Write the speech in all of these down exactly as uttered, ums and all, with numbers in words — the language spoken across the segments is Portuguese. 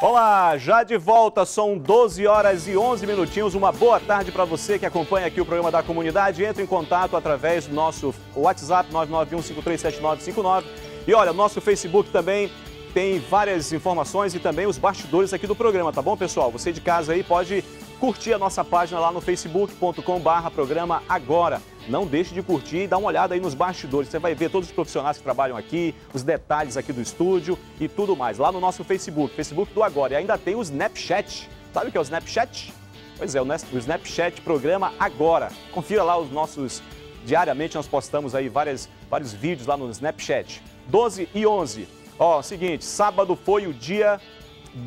Olá, já de volta, são doze horas e onze minutinhos, uma boa tarde para você que acompanha aqui o programa da comunidade. Entre em contato através do nosso WhatsApp nove nove um, cinco três sete, nove cinco nove e olha, nosso Facebook também tem várias informações e também os bastidores aqui do programa, tá bom pessoal? Você de casa aí pode curtir a nossa página lá no facebook ponto com barra programa agora. Não deixe de curtir e dá uma olhada aí nos bastidores. Você vai ver todos os profissionais que trabalham aqui, os detalhes aqui do estúdio e tudo mais. Lá no nosso Facebook, Facebook do Agora. E ainda tem o Snapchat. Sabe o que é o Snapchat? Pois é, o Snapchat Programa Agora. Confira lá os nossos... Diariamente nós postamos aí várias, vários vídeos lá no Snapchat. doze e onze. Ó, seguinte, sábado foi o dia...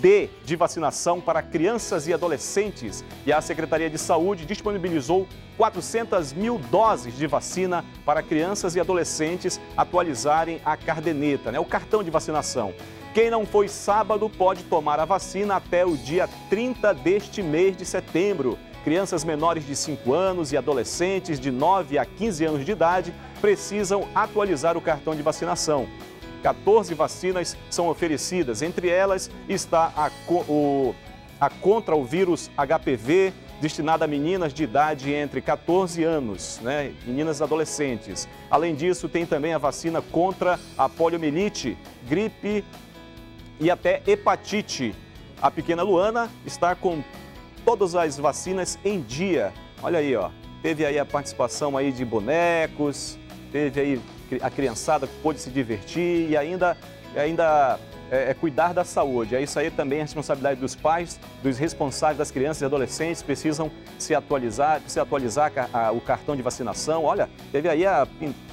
D de vacinação para crianças e adolescentes e a Secretaria de Saúde disponibilizou quatrocentas mil doses de vacina para crianças e adolescentes atualizarem a cardeneta, né, o cartão de vacinação. Quem não foi sábado pode tomar a vacina até o dia trinta deste mês de setembro. Crianças menores de cinco anos e adolescentes de nove a quinze anos de idade precisam atualizar o cartão de vacinação. quatorze vacinas são oferecidas, entre elas está a, o, a contra o vírus H P V, destinada a meninas de idade entre quatorze anos, né, meninas adolescentes. Além disso, tem também a vacina contra a poliomielite, gripe e até hepatite. A pequena Luana está com todas as vacinas em dia. Olha aí, ó, teve aí a participação aí de bonecos, teve aí... A criançada pôde se divertir e ainda, ainda é, é cuidar da saúde. É isso aí também, a responsabilidade dos pais, dos responsáveis das crianças e adolescentes, precisam se atualizar, se atualizar a, a, o cartão de vacinação. Olha, teve aí a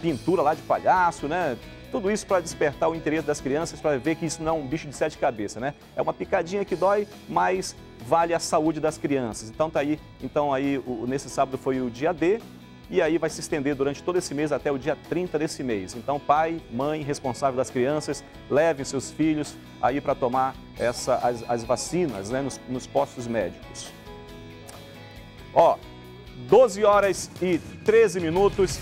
pintura lá de palhaço, né? Tudo isso para despertar o interesse das crianças, para ver que isso não é um bicho de sete cabeças, né? É uma picadinha que dói, mas vale a saúde das crianças. Então tá aí, então aí o, nesse sábado foi o dia D. E aí vai se estender durante todo esse mês até o dia trinta desse mês. Então, pai, mãe, responsável das crianças, levem seus filhos aí para tomar essa, as, as vacinas, né, nos, nos postos médicos. Ó, doze horas e treze minutos.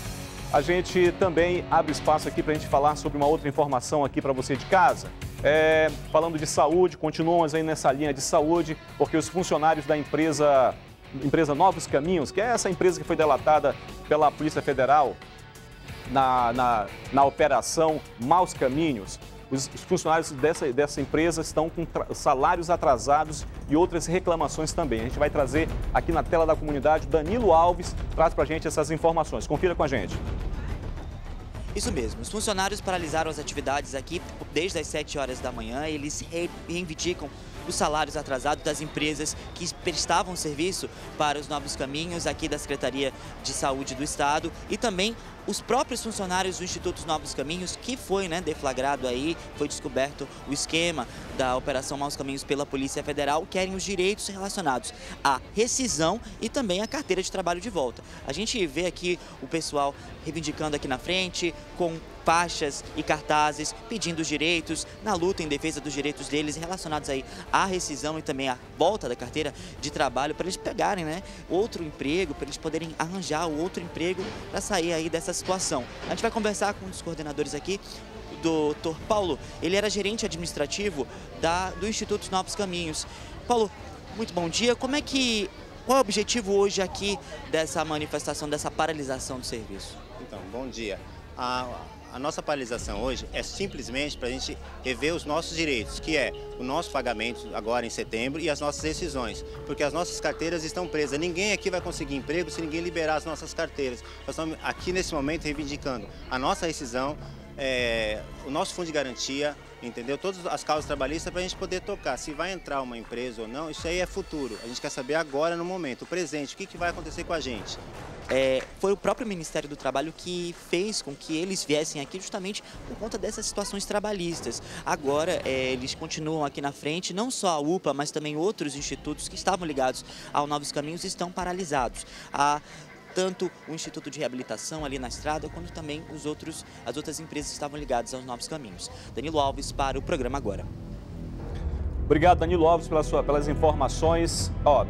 A gente também abre espaço aqui para a gente falar sobre uma outra informação aqui para você de casa. É, falando de saúde, continuamos aí nessa linha de saúde, porque os funcionários da empresa... Empresa Novos Caminhos, que é essa empresa que foi delatada pela Polícia Federal na, na, na Operação Maus Caminhos. Os, os funcionários dessa, dessa empresa estão com salários atrasados e outras reclamações também. A gente vai trazer aqui na tela da comunidade, Danilo Alves traz pra gente essas informações. Confira com a gente. Isso mesmo, os funcionários paralisaram as atividades aqui desde as sete horas da manhã. Eles reivindicam os salários atrasados das empresas que prestavam serviço para os Novos Caminhos aqui da Secretaria de Saúde do Estado e também os próprios funcionários do Instituto Novos Caminhos, que foi, né, deflagrado aí, foi descoberto o esquema da Operação Maus Caminhos pela Polícia Federal, querem os direitos relacionados à rescisão e também à carteira de trabalho de volta. A gente vê aqui o pessoal reivindicando aqui na frente, com faixas e cartazes, pedindo os direitos, na luta em defesa dos direitos deles relacionados aí à rescisão e também à volta da carteira de trabalho, para eles pegarem, né, outro emprego, para eles poderem arranjar outro emprego para sair aí dessa situação. A gente vai conversar com um dos coordenadores aqui, o doutor Paulo. Ele era gerente administrativo da, do Instituto Novos Caminhos. Paulo, muito bom dia. Como é que, qual é o objetivo hoje aqui dessa manifestação, dessa paralisação do serviço? Então, bom dia. A, a nossa paralisação hoje é simplesmente para a gente rever os nossos direitos, que é o nosso pagamento agora em setembro e as nossas rescisões, porque as nossas carteiras estão presas. Ninguém aqui vai conseguir emprego se ninguém liberar as nossas carteiras. Nós estamos aqui nesse momento reivindicando a nossa rescisão, é, o nosso fundo de garantia, entendeu? Todas as causas trabalhistas para a gente poder tocar. Se vai entrar uma empresa ou não, isso aí é futuro. A gente quer saber agora, no momento, o presente, o que, que vai acontecer com a gente. É, foi o próprio Ministério do Trabalho que fez com que eles viessem aqui justamente por conta dessas situações trabalhistas. Agora, é, eles continuam aqui na frente, não só a U P A, mas também outros institutos que estavam ligados ao Novos Caminhos estão paralisados. A... tanto o Instituto de Reabilitação ali na estrada, quanto também os outros, as outras empresas que estavam ligadas aos Novos Caminhos. Danilo Alves para o programa agora. Obrigado, Danilo Alves, pela sua, pelas informações. Ó,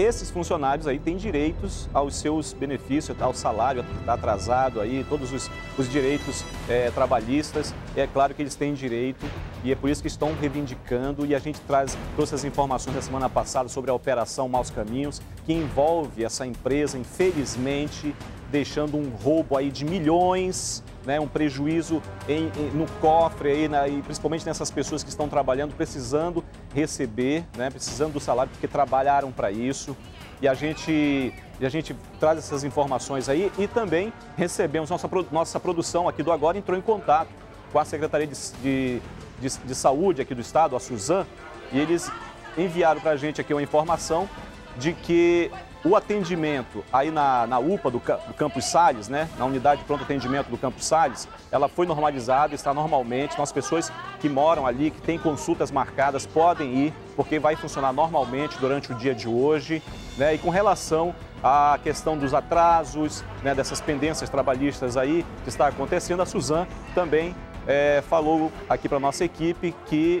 esses funcionários aí têm direitos aos seus benefícios, ao salário atrasado, aí, todos os, os direitos é, trabalhistas. É claro que eles têm direito e é por isso que estão reivindicando. E a gente traz, trouxe as informações da semana passada sobre a Operação Maus Caminhos, que envolve essa empresa, infelizmente, deixando um roubo aí de milhões, né, um prejuízo em, em, no cofre, aí, na, e principalmente nessas pessoas que estão trabalhando, precisando receber, né, precisando do salário, porque trabalharam para isso. E a, gente, e a gente traz essas informações aí e também recebemos, nossa, nossa produção aqui do Agora entrou em contato com a Secretaria de, de, de, de Saúde aqui do Estado, a Suzã, e eles enviaram para a gente aqui uma informação de que o atendimento aí na, na U P A do, do Campos Salles, né, na unidade de pronto atendimento do Campos Salles, ela foi normalizada, está normalmente. Então, as pessoas que moram ali, que têm consultas marcadas, podem ir, porque vai funcionar normalmente durante o dia de hoje. Né? E com relação à questão dos atrasos, né, dessas pendências trabalhistas aí que está acontecendo, a Suzana também é, falou aqui para a nossa equipe que...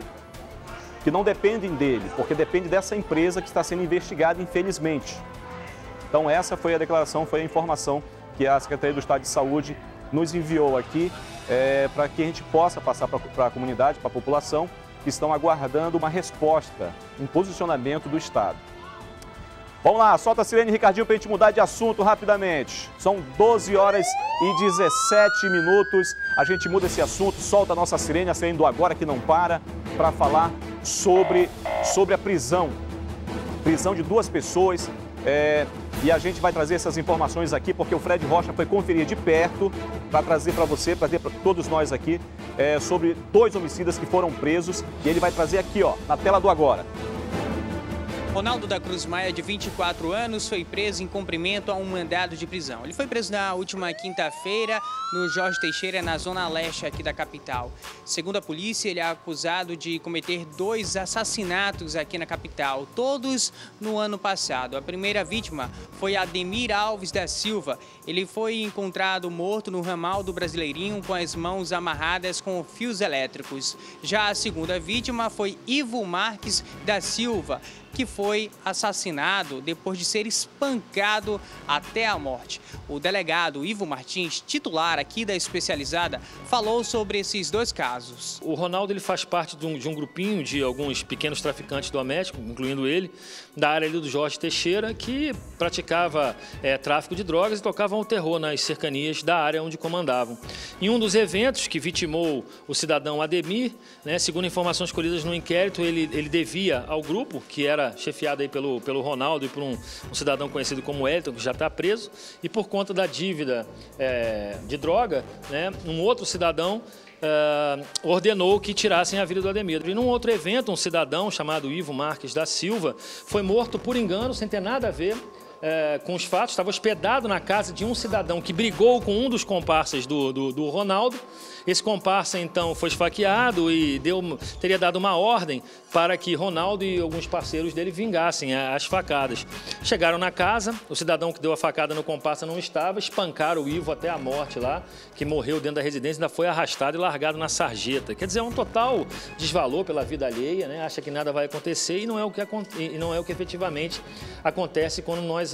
que não dependem dele, porque depende dessa empresa que está sendo investigada, infelizmente. Então essa foi a declaração, foi a informação que a Secretaria do Estado de Saúde nos enviou aqui, é, para que a gente possa passar para a comunidade, para a população, que estão aguardando uma resposta, um posicionamento do Estado. Vamos lá, solta a sirene, Ricardinho, para a gente mudar de assunto rapidamente. São doze horas e dezessete minutos, a gente muda esse assunto, solta a nossa sirene, a sirene do Agora que não para, para falar sobre, sobre a prisão, prisão de duas pessoas, é, e a gente vai trazer essas informações aqui, porque o Fred Rocha foi conferir de perto, para trazer para você, para trazer para todos nós aqui, é, sobre dois homicidas que foram presos, e ele vai trazer aqui, ó, na tela do Agora. Ronaldo da Cruz Maia, de vinte e quatro anos, foi preso em cumprimento a um mandado de prisão. Ele foi preso na última quinta-feira no Jorge Teixeira, na zona leste aqui da capital. Segundo a polícia, ele é acusado de cometer dois assassinatos aqui na capital, todos no ano passado. A primeira vítima foi Ademir Alves da Silva. Ele foi encontrado morto no ramal do Brasileirinho com as mãos amarradas com fios elétricos. Já a segunda vítima foi Ivo Marques da Silva, que foi assassinado depois de ser espancado até a morte. O delegado Ivo Martins, titular aqui da especializada, falou sobre esses dois casos. O Ronaldo, ele faz parte de um, de um grupinho de alguns pequenos traficantes domésticos, incluindo ele, da área ali do Jorge Teixeira, que praticava é, tráfico de drogas e tocavam o terror nas cercanias da área onde comandavam. Em um dos eventos que vitimou o cidadão Ademir, né, segundo informações colhidas no inquérito, ele, ele devia ao grupo, que era chefiado aí pelo, pelo Ronaldo e por um, um cidadão conhecido como Elton, que já está preso, e por conta da dívida é, de droga, né, um outro cidadão Uh, ordenou que tirassem a vida do Ademir. E num outro evento, um cidadão chamado Ivo Marques da Silva foi morto por engano, sem ter nada a ver É, com os fatos, estava hospedado na casa de um cidadão que brigou com um dos comparsas do, do, do Ronaldo. Esse comparsa, então, foi esfaqueado e deu, teria dado uma ordem para que Ronaldo e alguns parceiros dele vingassem as facadas. Chegaram na casa, o cidadão que deu a facada no comparsa não estava, espancaram o Ivo até a morte lá, que morreu dentro da residência, ainda foi arrastado e largado na sarjeta. Quer dizer, é um total desvalor pela vida alheia, né? Acha que nada vai acontecer e não é o que, e não é o que efetivamente acontece quando nós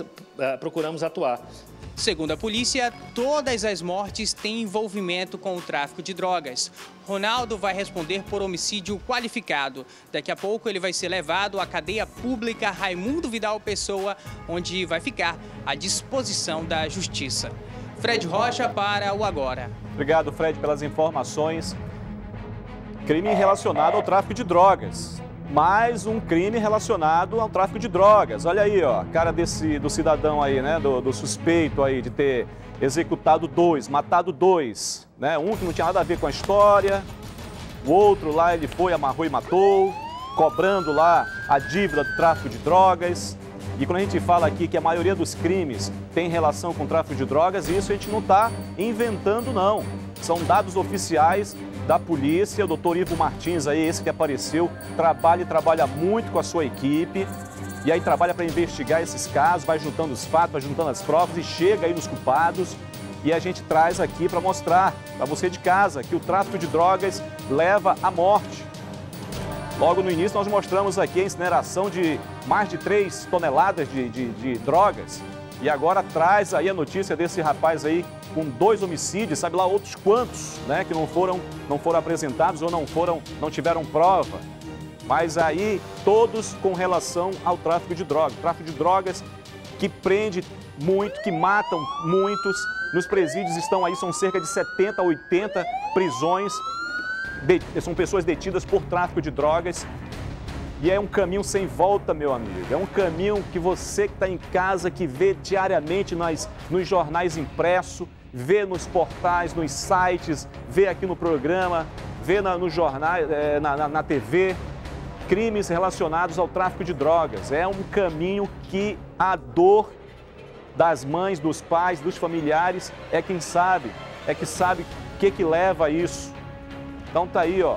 procuramos atuar. Segundo a polícia, todas as mortes têm envolvimento com o tráfico de drogas. Ronaldo vai responder por homicídio qualificado. Daqui a pouco ele vai ser levado à cadeia pública Raimundo Vidal Pessoa, onde vai ficar à disposição da justiça. Fred Rocha para o Agora. Obrigado, Fred, pelas informações. Crime relacionado ao tráfico de drogas. Mais um crime relacionado ao tráfico de drogas. Olha aí, ó, a cara desse, do cidadão aí, né, do, do suspeito aí de ter executado dois, matado dois, né? Um que não tinha nada a ver com a história, o outro lá ele foi, amarrou e matou, cobrando lá a dívida do tráfico de drogas. E quando a gente fala aqui que a maioria dos crimes tem relação com o tráfico de drogas, isso a gente não está inventando, não. São dados oficiais da polícia. O doutor Ivo Martins, aí, esse que apareceu, trabalha e trabalha muito com a sua equipe. E aí trabalha para investigar esses casos, vai juntando os fatos, vai juntando as provas e chega aí nos culpados. E a gente traz aqui para mostrar para você de casa que o tráfico de drogas leva à morte. Logo no início nós mostramos aqui a incineração de mais de três toneladas de, de, de drogas. E agora traz aí a notícia desse rapaz aí com dois homicídios, sabe lá outros quantos, né? Que não foram, não foram apresentados ou não, foram, não tiveram prova. Mas aí todos com relação ao tráfico de drogas. Tráfico de drogas que prende muito, que matam muitos. Nos presídios estão aí, são cerca de setenta, oitenta prisões. De, são pessoas detidas por tráfico de drogas. E é um caminho sem volta, meu amigo. É um caminho que você que está em casa, que vê diariamente nas, nos jornais impressos, vê nos portais, nos sites, vê aqui no programa, vê na, no jornal, é, na, na, na T V. Crimes relacionados ao tráfico de drogas. É um caminho que a dor das mães, dos pais, dos familiares é quem sabe, é que sabe o que que leva a isso. Então tá aí, ó,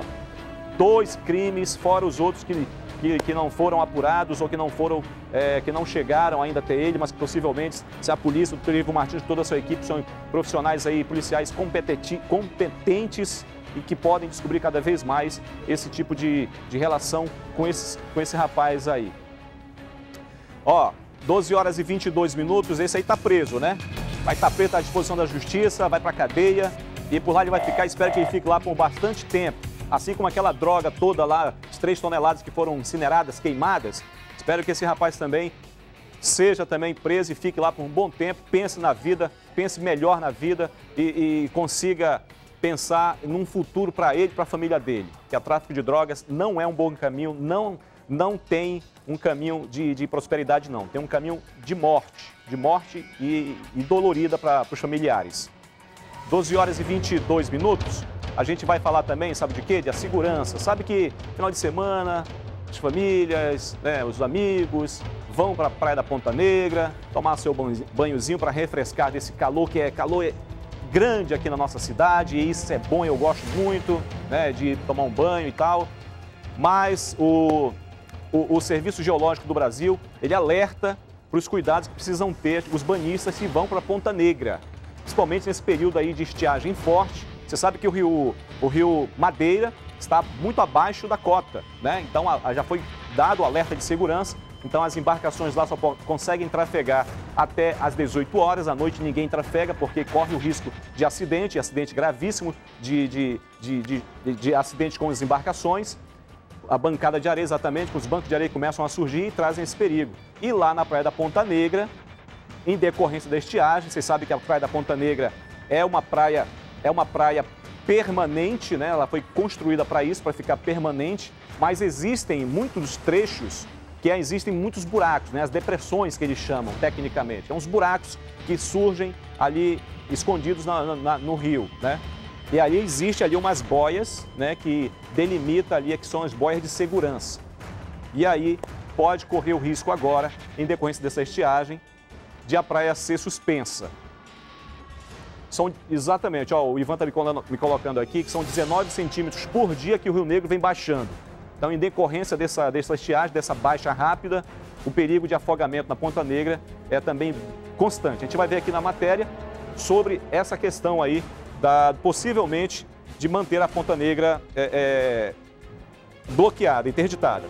dois crimes, fora os outros que, que, que não foram apurados ou que não foram, é, que não chegaram ainda até ele, mas possivelmente se a polícia, o Ivo Martins, toda a sua equipe são profissionais aí, policiais competenti, competentes e que podem descobrir cada vez mais esse tipo de, de relação com, esses, com esse rapaz aí. Ó, doze horas e vinte e dois minutos, esse aí tá preso, né? Vai estar preso, tá à disposição da justiça, vai pra cadeia e por lá ele vai ficar, espero que ele fique lá por bastante tempo. Assim como aquela droga toda lá, as três toneladas que foram incineradas, queimadas, espero que esse rapaz também seja também preso e fique lá por um bom tempo, pense na vida, pense melhor na vida e, e consiga pensar num futuro para ele e para a família dele. Que o tráfico de drogas não é um bom caminho, não, não tem um caminho de, de prosperidade, não. Tem um caminho de morte, de morte e, e dolorida para os familiares. doze horas e vinte e dois minutos, a gente vai falar também, sabe de quê? De a segurança. Sabe que final de semana, as famílias, né, os amigos vão para a Praia da Ponta Negra, tomar seu banhozinho para refrescar desse calor que é calor... grande aqui na nossa cidade, e isso é bom, eu gosto muito, né, de tomar um banho e tal, mas o, o, o Serviço Geológico do Brasil, ele alerta para os cuidados que precisam ter os banhistas que vão para a Ponta Negra, principalmente nesse período aí de estiagem forte. Você sabe que o rio, o rio Madeira está muito abaixo da cota, né, então a, a, já foi dado o alerta de segurança. Então as embarcações lá só conseguem trafegar até às dezoito horas, à noite ninguém trafega porque corre o risco de acidente, acidente gravíssimo, de, de, de, de, de, de acidente com as embarcações. A bancada de areia, exatamente, os bancos de areia começam a surgir e trazem esse perigo. E lá na Praia da Ponta Negra, em decorrência da estiagem, vocês sabem que a Praia da Ponta Negra é uma praia, é uma praia permanente, né? Ela foi construída para isso, para ficar permanente, mas existem muitos trechos... que existem muitos buracos, né? As depressões que eles chamam tecnicamente. É uns buracos que surgem ali escondidos na, na, no rio, né? E ali existe ali umas boias, né? Que delimita ali, que são as boias de segurança. E aí pode correr o risco agora, em decorrência dessa estiagem, de a praia ser suspensa. São exatamente, ó, o Ivan está me, me colocando aqui, que são dezenove centímetros por dia que o Rio Negro vem baixando. Então, em decorrência dessa, dessa estiagem, dessa baixa rápida, o perigo de afogamento na Ponta Negra é também constante. A gente vai ver aqui na matéria sobre essa questão aí, da, possivelmente, de manter a Ponta Negra é, é, bloqueada, interditada.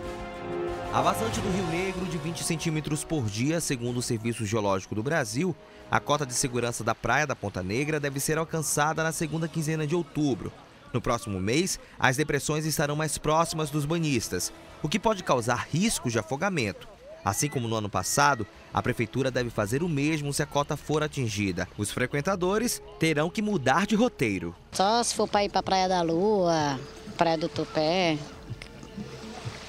A vazante do Rio Negro de vinte centímetros por dia, segundo o Serviço Geológico do Brasil, a cota de segurança da Praia da Ponta Negra deve ser alcançada na segunda quinzena de outubro. No próximo mês, as depressões estarão mais próximas dos banhistas, o que pode causar riscos de afogamento. Assim como no ano passado, a prefeitura deve fazer o mesmo se a cota for atingida. Os frequentadores terão que mudar de roteiro. Só se for para ir para a Praia da Lua, Praia do Tupé,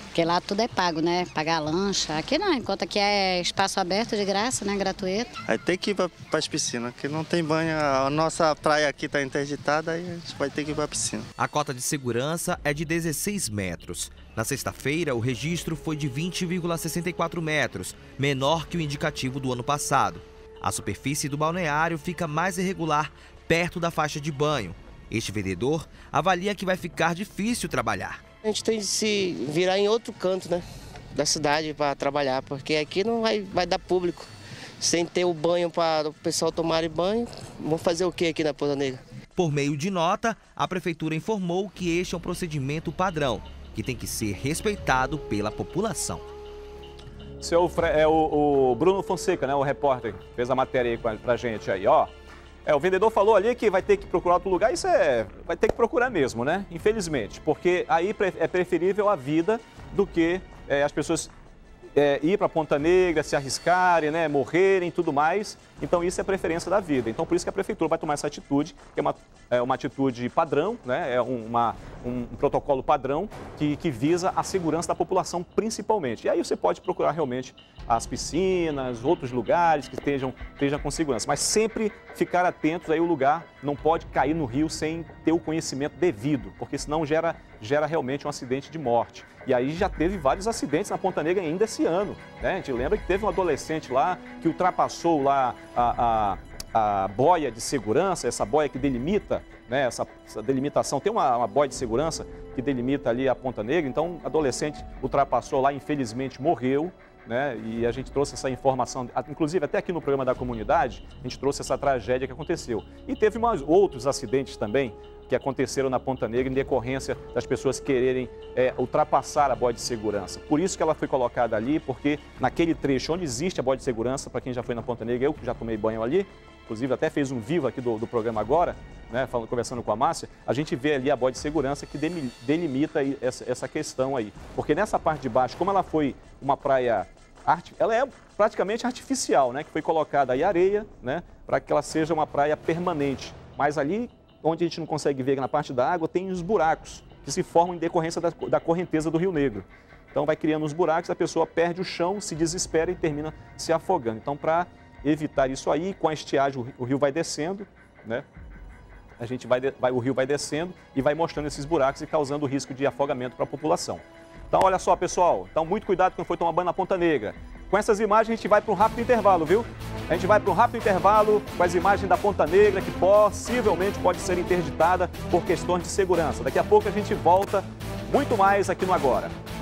porque lá tudo é pago, né? Pagar lancha. Aqui não, enquanto aqui é espaço aberto de graça, né? Gratuito. Aí tem que ir para as piscinas, que não tem banho. A nossa praia aqui está interditada, aí a gente vai ter que ir para a piscina. A cota de segurança é de dezesseis metros. Na sexta-feira, o registro foi de vinte vírgula sessenta e quatro metros, menor que o indicativo do ano passado. A superfície do balneário fica mais irregular, perto da faixa de banho. Este vendedor avalia que vai ficar difícil trabalhar. A gente tem de se virar em outro canto, né, da cidade para trabalhar, porque aqui não vai, vai dar público. Sem ter o banho para o pessoal tomar banho, vão fazer o que aqui na Ponta Negra? Por meio de nota, a prefeitura informou que este é um procedimento padrão. que tem que ser respeitado pela população. Esse é o, é o, o Bruno Fonseca, né, o repórter, que fez a matéria aí pra, pra gente aí, ó. É, o vendedor falou ali que vai ter que procurar outro lugar, isso é, vai ter que procurar mesmo, né? Infelizmente, porque aí é preferível a vida do que é, as pessoas é, ir para Ponta Negra, se arriscarem, né? Morrerem e tudo mais. Então, isso é preferência da vida. Então, por isso que a prefeitura vai tomar essa atitude, que é uma, é uma atitude padrão, né? É uma, um protocolo padrão que, que visa a segurança da população principalmente. E aí você pode procurar realmente as piscinas, outros lugares que estejam, estejam com segurança. Mas sempre ficar atentos, aí o lugar não pode cair no rio sem ter o conhecimento devido, porque senão gera, gera realmente um acidente de morte. E aí já teve vários acidentes na Ponta Negra ainda esse ano, né? A gente lembra que teve um adolescente lá que ultrapassou lá a, a, a boia de segurança, essa boia que delimita, né? Essa, essa delimitação, tem uma, uma boia de segurança que delimita ali a Ponta Negra, então o adolescente ultrapassou lá, infelizmente morreu. Né? E a gente trouxe essa informação, inclusive até aqui no programa da comunidade, a gente trouxe essa tragédia que aconteceu. E teve mais outros acidentes também que aconteceram na Ponta Negra em decorrência das pessoas quererem é, ultrapassar a boia de segurança. Por isso que ela foi colocada ali, porque naquele trecho onde existe a boia de segurança, para quem já foi na Ponta Negra, eu que já tomei banho ali, inclusive até fez um vivo aqui do, do programa agora, né, falando, conversando com a Márcia, a gente vê ali a boia de segurança que delimita aí essa, essa questão aí. Porque nessa parte de baixo, como ela foi uma praia... Ela é praticamente artificial, né? Que foi colocada aí areia, né? Para que ela seja uma praia permanente. Mas ali, onde a gente não consegue ver na parte da água, tem os buracos que se formam em decorrência da, da correnteza do Rio Negro. Então vai criando os buracos, a pessoa perde o chão, se desespera e termina se afogando. Então, para evitar isso aí, com a estiagem o rio vai descendo, né? A gente vai, vai, o rio vai descendo e vai mostrando esses buracos e causando o risco de afogamento para a população. Então, olha só, pessoal. Então, muito cuidado quando for tomar banho na Ponta Negra. Com essas imagens, a gente vai para um rápido intervalo, viu? A gente vai para um rápido intervalo com as imagens da Ponta Negra, que possivelmente pode ser interditada por questões de segurança. Daqui a pouco a gente volta muito mais aqui no Agora.